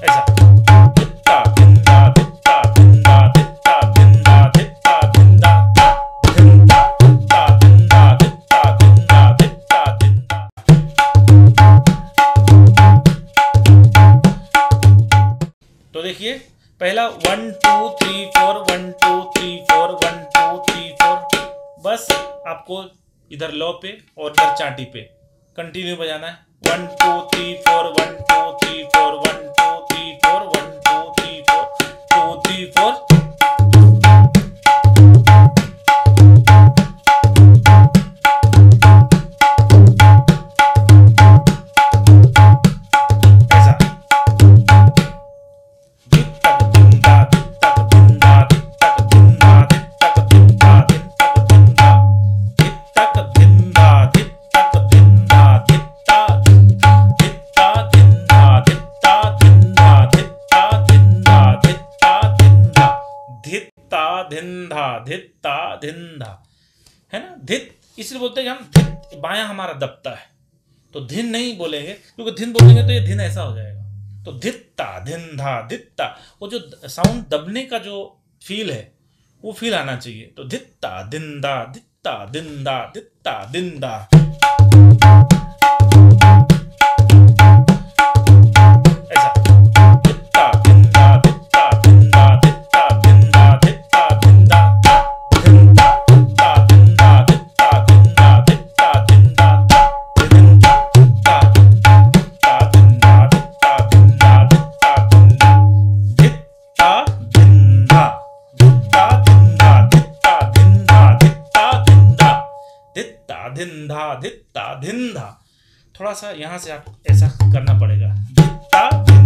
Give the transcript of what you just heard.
तो देखिए पहला 1 2 3 4 1 2 3 4 1 2 3 4 बस आपको इधर लौ पे और इधर चांटी पे कंटिन्यू बजाना है 1 2 3 4 1 2 3 4 1 2 3 4 1 2 3 4 2 3 4 धिन्धा धित्ता धिन्धा है ना। धित इसलिए बोलते हैं कि हम बायां हमारा दबता है तो धिन नहीं बोलेंगे, क्योंकि धिन बोलेंगे तो ये धिन ऐसा हो जाएगा। तो धित्ता धिन्धा धित्ता वो जो साउंड दबने का जो फील है वो फील आना चाहिए। तो धित्ता धिन्धा धित्ता धिन्धा धित्ता धिन्धा। धित्ता धिन्धा थोड़ा सा यहां से आप ऐसा करना पड़ेगा। धित्ता